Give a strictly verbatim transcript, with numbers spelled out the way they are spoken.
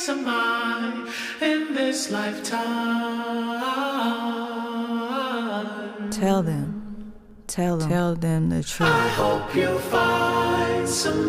peace of mind in this lifetime. Tell them, tell them, tell them the truth. I hope you find some